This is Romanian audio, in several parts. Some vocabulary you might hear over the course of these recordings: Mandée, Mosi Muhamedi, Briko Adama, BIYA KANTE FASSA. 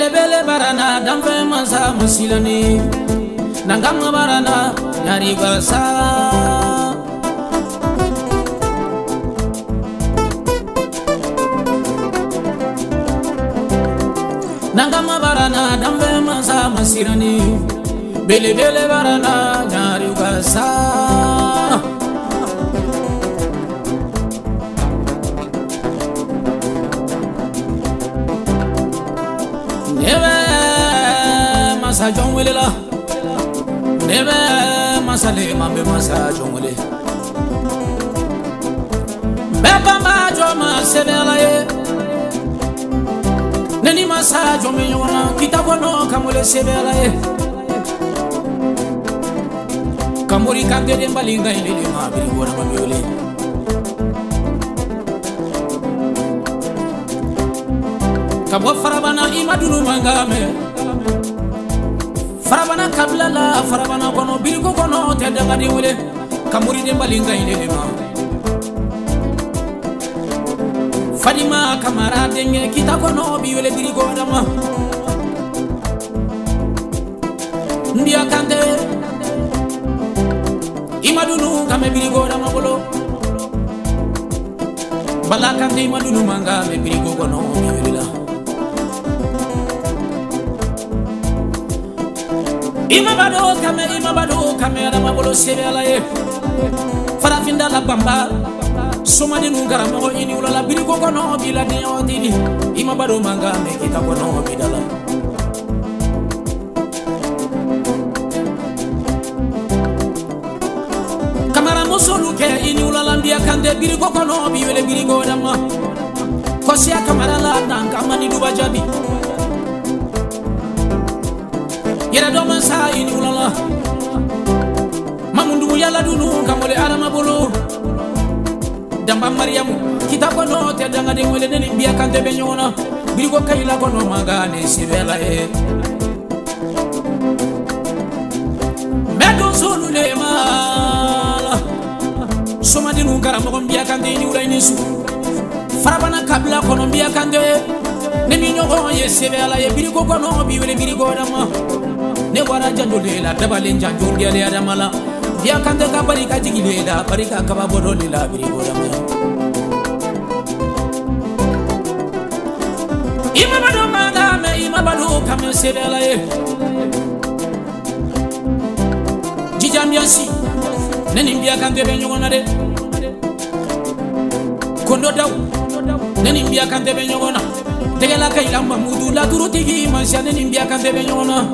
Bele bele barana damfe mansa musilani Nangam barana nari basa Nangama barana dambe mansa masirani Bele bele barana nyari ukasa Neve masa jongwele la Neve masa le mambe masa jongwele Bepa ma joma sebe la ye Neni masa jomi yona kitabono kamule sebelae Kamuri kagede mbalinga ilele mabili wona mabele Kabwa farabana imadulu mangame Farabana kabla la farabana kono bilgo kono tende ngadi wele Kamuri de mbalinga ilele ma Fadima camarade nye kita kono biwele dirigo dama Ndia kante Imadunu kame birigo dama bolo Bala kante imadunu manga me birigo kono biwele la Imabado kame dama bolo sebe alaye Farafinda la bamba Soma de nunca rambo ini ulala birigo kono bila de odili imabado manga me kita kono bidala Kamara musulu ke ini ulala ndia kande birigo kono biwele birigo dama Kosia kamara la dan kamani duba jabi Yera do mansa ini ulala Mamundu yala dunu kamole arama bolo Jamba Mariamu, kita kono te danga de wele neni biya kante be nyona birigo kayila kono magane sibela e Medo sulu le mala Soma dinu karamo biya kante ni ura ni su Farabana kabla kono biya kante neni nyoko ye sibela e birigo kono bi wele birigo dama Ne wara jandule la tabale jandule le adamala Biya kante ka barika jigile da barika ka baboro le la birigo dama Imabado kame sebela e Jijambiasi Neni mbiya kante be nyogona de Kondo daw Neni mbiya kante be nyogona Tegela kailamba mudu la duru tigi Mansya neni mbiya kante be nyogona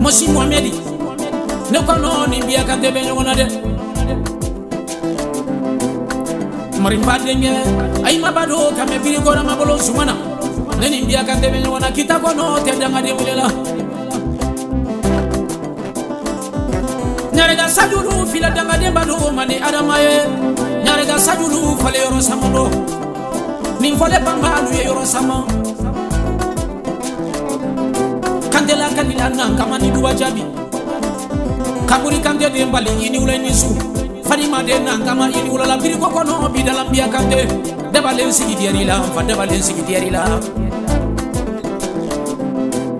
Mosi Muhamedi Nekono ni mbiya kante be nyogona de Marimbade nye Imabado kame birigo na mabolo sumana Neni mbiya kante be nyogona kita kono te danga de wele la Nyarega sajulu fila danga de badu mani adamaye Nyarega sajulu fale yoro samando Nin fale pambalu ye yoro sama Kandela kanila nanga mani duwa jabi Kaburi kante de mbali ini ule nisu Fadima de nanga ma ini ula la birigo kono bidala mbiya kante Debalen sigi diari la Fadebalen sigi diari la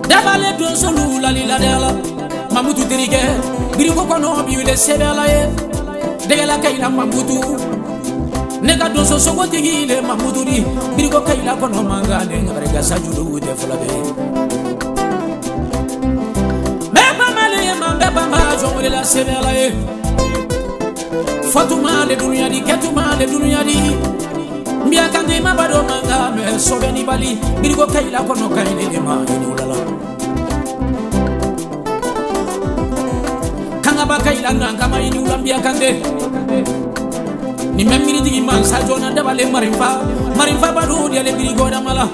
Dabale do solu la lila dela Mamutu dirige Birigo kono biwile sebela ye Degela kaila mamutu Nega do so sogo tigile mamutu ni Birigo kaila kono mangane Ngabarega sajulu ude fulabe Beba male ma beba ma Jongule la sebela ye Fatuma le dunia di Ketuma le dunia di Mbiya kante imabado manga me sobe ni bali Birigo kaila kono kaile de ma ini ulala Kangaba kaila nangama ini ula mbiya kante Nimemiri digi mansa jona debale marimba Marimba badu diale birigo damala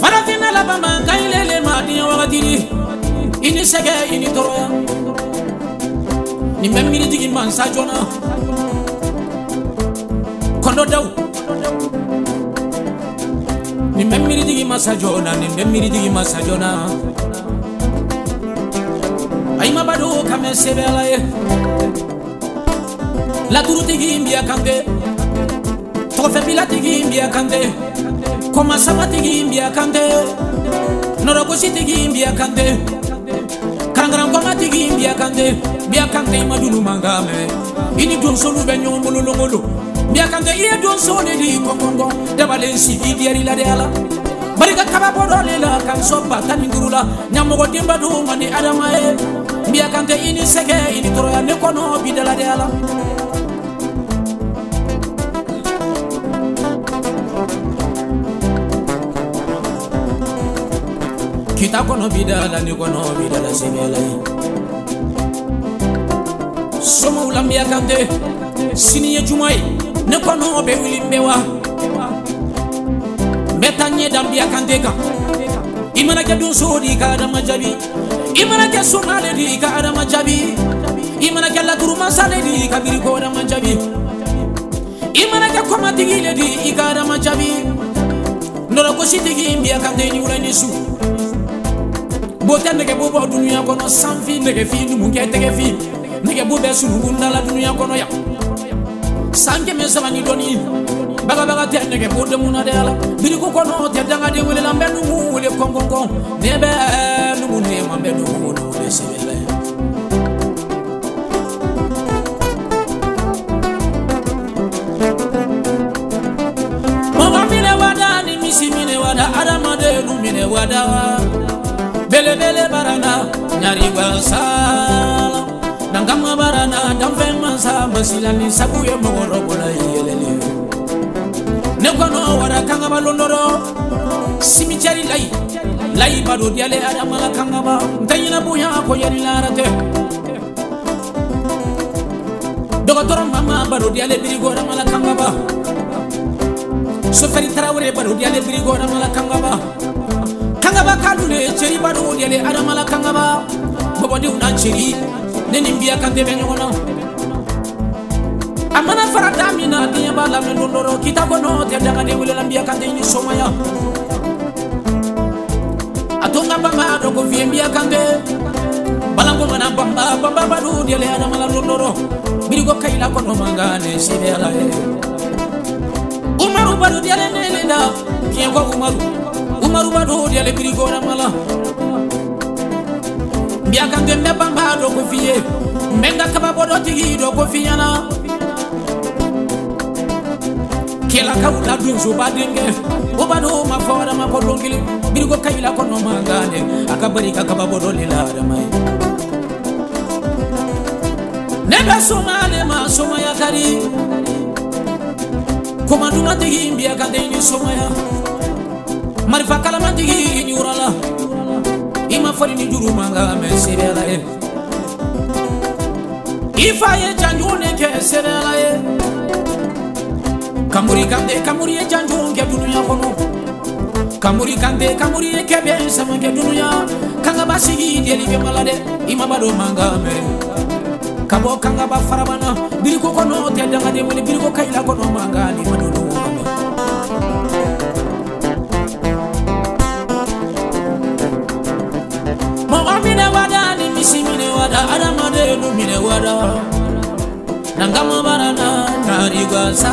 Farafina laba manga ilele madinya wakatini Ini sege ini toroya Nimemiri digi mansa jona Kondo daw Nimemiri digi masajona Nimemiri digi masajona Imabado kame sebela ye La duru digi mbiya kante Trofe pila tigi mbia kante, koma sama tigi mbia kante, norokosi tigi mbia kante, karangaram koma tigi mbia kante, mbia kante madulu mangame, ini dun solu benyon mulu longolo, mbia kante iya dun solu di kongongo, debalen si idiari la deala, barika kaba bodole la kansopa tamingurula, nyamogo timba du mani adamae, mbia kante ini sege ini toroya nekono bidala deala. Kita kono bidala ni kono bidala sebelai. Somo ulam biya kante sini ye jumai ne kono be wili bewa. Metanye dam biya kante ka. Imana ke dun sodi ka adama jabi. Imana ke sunale di ka adama jabi. Imana ke la turuma sale di ka biri ko adama jabi. Imana ke koma tigile di ka adama jabi. Nora ko sitigi biya kante ni urani su. Bote nege bobo dunia kono sanfi nege fi numuke tege fi nege bobe sulugunda la dunia kono ya sanke mesama ni doni baga baga te nege bobe munadela biliko kono te danga de wele lambe numu wele kongongon nebe numu ne mambe numu wele sebele mama mine wada ni misi mine wada adama de numine wada bele bele barana nyari wasala nangama barana damfema sama silani sabuye moro bola yelele ne kono wara kanga balondoro simichari lai lai bado yale adamala kanga ba tayina buya ko yari larate doktor mama bado yale birigo adamala kanga ba sofari tarawre bado yale birigo adamala kanga ba kangaba kalule cheri badu yele adamala kangaba bobo di una cheri neni mbia kante benyona amana farada mina dinya bala melondoro kitabo no tedanga de wele mbia kante ni somaya atonga bamba do ko vie mbia kante balango mana bamba bamba badu yele adamala londoro birigo kaila kono mangane sire ala umaru badu yele nene da kiengo umaru Umaruba do yale birigo ramala Mbia kante me bamba do ko fiye Menga kaba bodo tigi do ko fiyana Kela kawla dunzo badenge Obado ma fora ma kodongile Birigo kayila kono mangane Akabarika kaba bodo lila ramai Neba somale ma somaya kari Komanduma tigi mbia kante ni somaya Marifa kalamantigi ni urala Ima fari ni juru manga mesirela ye Ifa ye janjune ke serela ye Kamuri kante kamuri ye janjune ke dunia kono Kamuri kante kamuri ye kebe sama ke dunia Kanga basigi diye libe malade Ima bado manga me Kabo kanga ba farabana Biriko kono te danga de wele Biriko kaila kono manga ni madudu Adamade lumine wada Nangama barana narigasa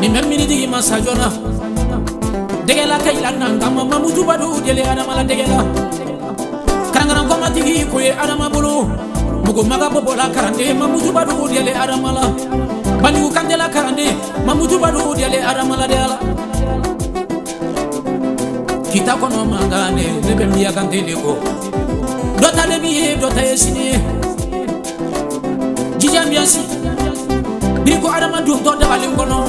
Nimemini digi masajona Degela kaila nangama mamuju badu Dele adamala degela Karangaram koma digi kwe adamabulu Mugu maga bobola karande mamuju badu Dele adamala Banyu kandela karande mamuju badu Dele adamala deala Kita kono mangane nebe mbia kante neko Dota lebiye, dota yesine Jijia mbiasi Biriko adama dumto dabali mkono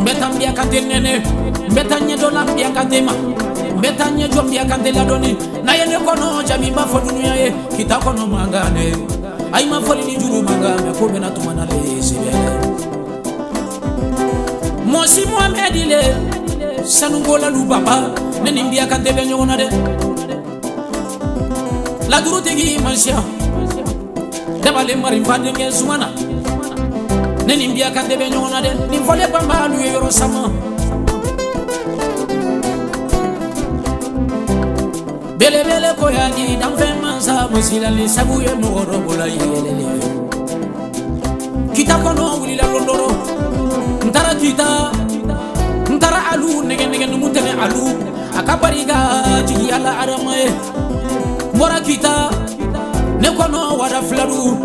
Mbeta mbia kante nene Mbeta nye dola mbia kante ma Mbeta nye jo mbia kante ladoni Na yene kono jami mafo dunia ye Kita kono mangane Aima foli ni juru mangame Kome na tumanale yesine Mosi muhamedile Sanungola lubaba Neni mbia kante benyo onade La duro tegi mansia Dabale marifa denge sumana Neni mbia kante benyo onade Nifole bamba luye yoro sama Bele bele koyagi Damfe mansa Masila le sabuye moro bola yelele Kita kono ulila londoro Ntara jita Ntara alu nege nege numutene alu Akapariga jigi ala aramae Mwara kita Nekwano wada fladu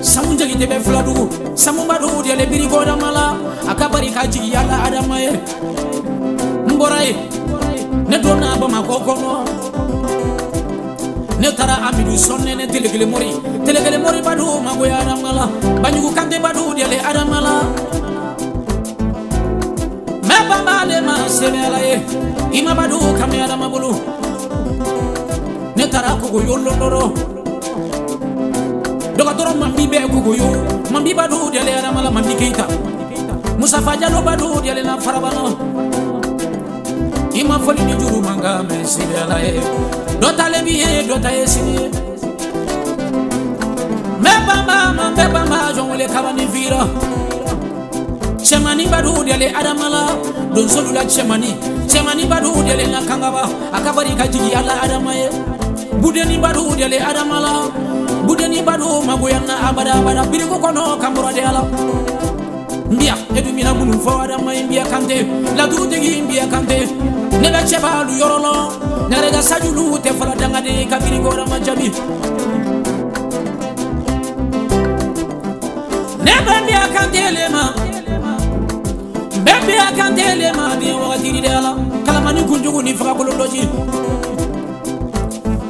Samu njagi tebe fladu Samu mbadu diale birigo damala Akapariga jigi ala aramae Mborae Nedona abama kokono Netara amidu sonne ne telegele mori badu magoya adamala Banyugu kante badu diale adamala Meba bale ma sebe alaye Ima badu kame adama bulu Netara kuguyo londoro Dokatoro mambi be kuguyo Mambi badu diale adamala mambi keita Musafa jalo badu diale na farabana Ima foli ni juru manga me sebe alaye Dota le biye, dota esini me bamba, jongwele kabani vira Chemani badu diale adamala Don solula chemani badu diale nakangaba Akabari kajigi ala adamaye Budeni badu diale adamala Budeni badu magoyana abada Biriku kono kambura diala Mbia, edumina munu fo adamaye Mbia kante, latu tegi mbia kante Nebe chebalu yorolo Narega sajulu te fara dangade Kabiri gora majabi Nebe mbia kantelema Nebe mbia kantelema Bien wakatiri deala Kalamani kunjugu nifaka kulondoji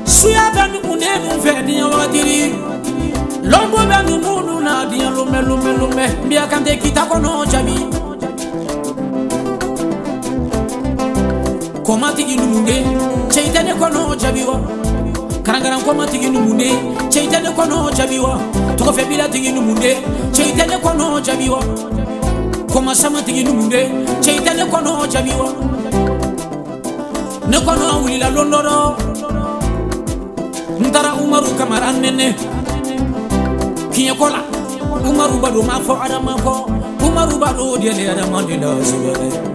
Suya bendu munemu fe Bien wakatiri Lombo bendu munu na Bien lume Mbia kante kitakono jabi Komatigi numunde, cheitane kono jabiwa Karangaran komatigi numunde, cheitane kono jabiwa Tokofebila tigi numunde, cheitane kono jabiwa Komasama tigi numunde, cheitane kono jabiwa Nekono awilila londoro Ntara umaru kamaran nene Kinyekola, umaru badu mafo adamako Umaru badu diele adamandila sibele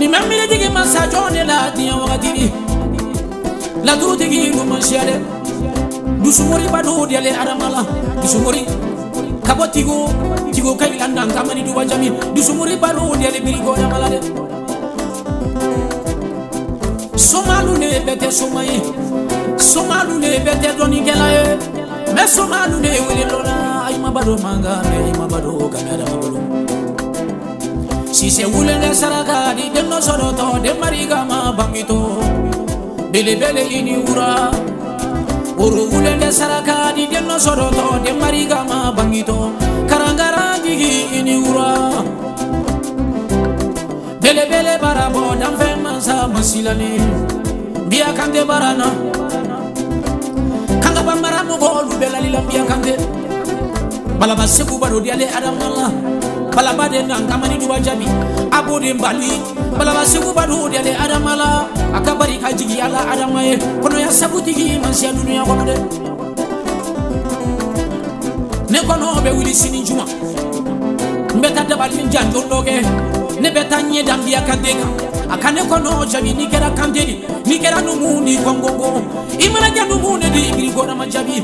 Nimemile digi masajone la diya wakatiri Latu digi lumanshiyade Dusumori badu diyale adamala Dusumori Kabo tigo kailanda ngamani duwa jami Dusumori badu diyale birigo damalade Somalune bete somaye Somalune bete donikelaye Me somalune wile lona Ima badu mangame Ima badu kamera mabulu Si se ulele saragadi dem no soroto dem marigama bangito Bele bele ini ura Uru ulele saragadi dem no soroto dem marigama bangito Karangaragi ini ura Bele bele barabo dam femansa masilani Bia kante barana Kanga bambara mugolu bela lila bia kante Balabase kubaro diale adamala Balabade nangamani duwa jabi Abode mbali Balabase kubaro diale adamala Akabari kajigi ala adamaye Kono ya sabutigi mansia dunia wamade Nekono bewili sini juma Mbeta dabali njanjondoge Nebeta nye dambia kandeka Akane kono jabi nikera kandeli Nikera numuni kongongo Imala janumune di igrigona majabi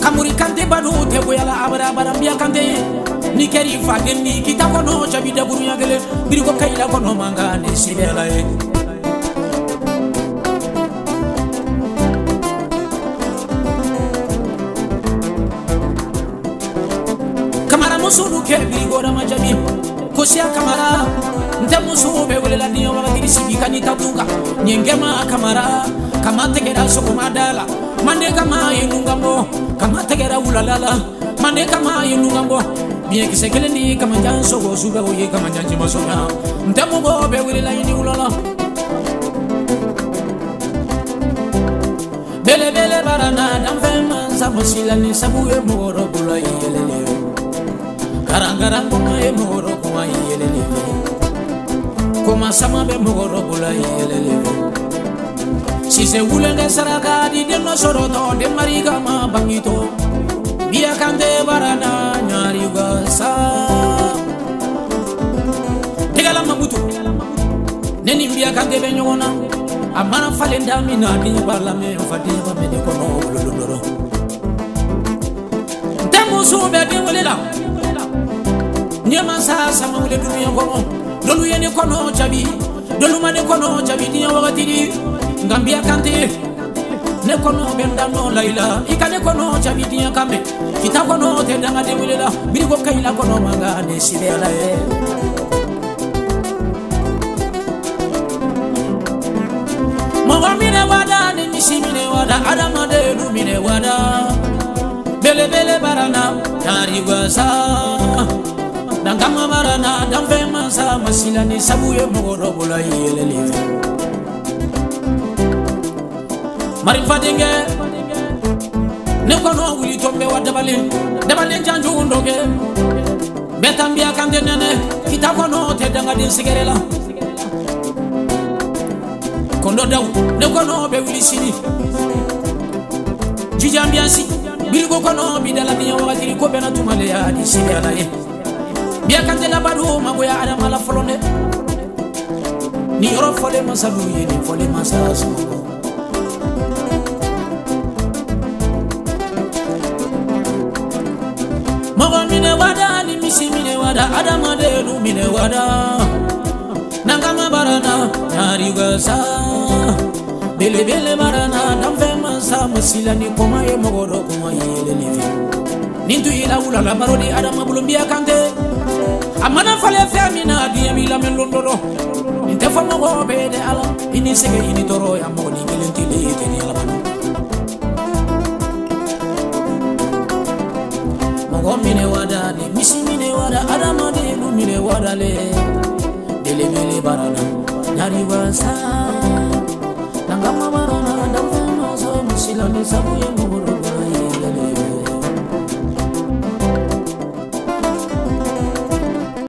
Kamuri kante badu tebo yala abada mbia kante Nikeri fageni kita kono jabi daburu yagele Birigo kaila kono mangane sibela e Kamara musulu ke birigo dama jabi Kosia kamara Nte musulu bewele la niyo wala diri sibika nitabuka Nyengema kamara Kamate kera soko madala Mande kama inungambo Kamate kera ulalala Mande kama inungambo Bien que se queden ni camanjan sogo suba oye camanjan chimasona Ntamugo bewele la ini ulala Bele bele barana damfeman Samosilani sabuye moro bula yelele Karangara kuma ye moro kuma yelele Kuma samabe moro bula yelele Si se ulende saragadi dem no soroto dem marigama bangito Bia kante barana nyari gasa Tegala mabutu Neni bia kante benyona Amana falenda mina di barlame Fadiba mene kono lululoro Temu sube di walela Nyama sasa maude dunia ngomo Dolu yene kono chabi Dolu mane kono chabi Dinya wagatiri Ngambia kante Ne kono benda no laila Ika ne kono chabi dinya kame Kita kono te danga de mulela Biri go kaila kono manga ne sibela Mawamine wada ne misimine wada Adamade lumine wada Bele bele barana Dari wasa Dangama barana dambe masa masila ni sabuye moro bola yele live Marifadenge ne kono wuli tombe wadabalen dabalen janju ndonge Betambia kande nene kitako no te danga din sigerela Kondo daw ne kono be wuli sini Jijambiasi bilgo kono bidala biya wakiri ko bena tumale ya di sigala ye Bia kante la baru ma boya ada mala folone Ni ro fole masabu ye ni fole masasu Mama mine wada ni misi mine wada ada madelu mine wada Nangama barana nari gasa Bele bele barana damve masa masila ni koma ye mogoro koma ye lelevi Nintu ila ula la baro ni ada mabulum bia kante Amana fale femina diemi la melondolo Inte famo go bede ala ini sege ini toro ya moni gelenti lete ni ala Mogo mine wada ni misi mine wada adama de lu mine wada le Dele mele barana nyari wasa Nangama barana ndamfano so musila ni sabu yangu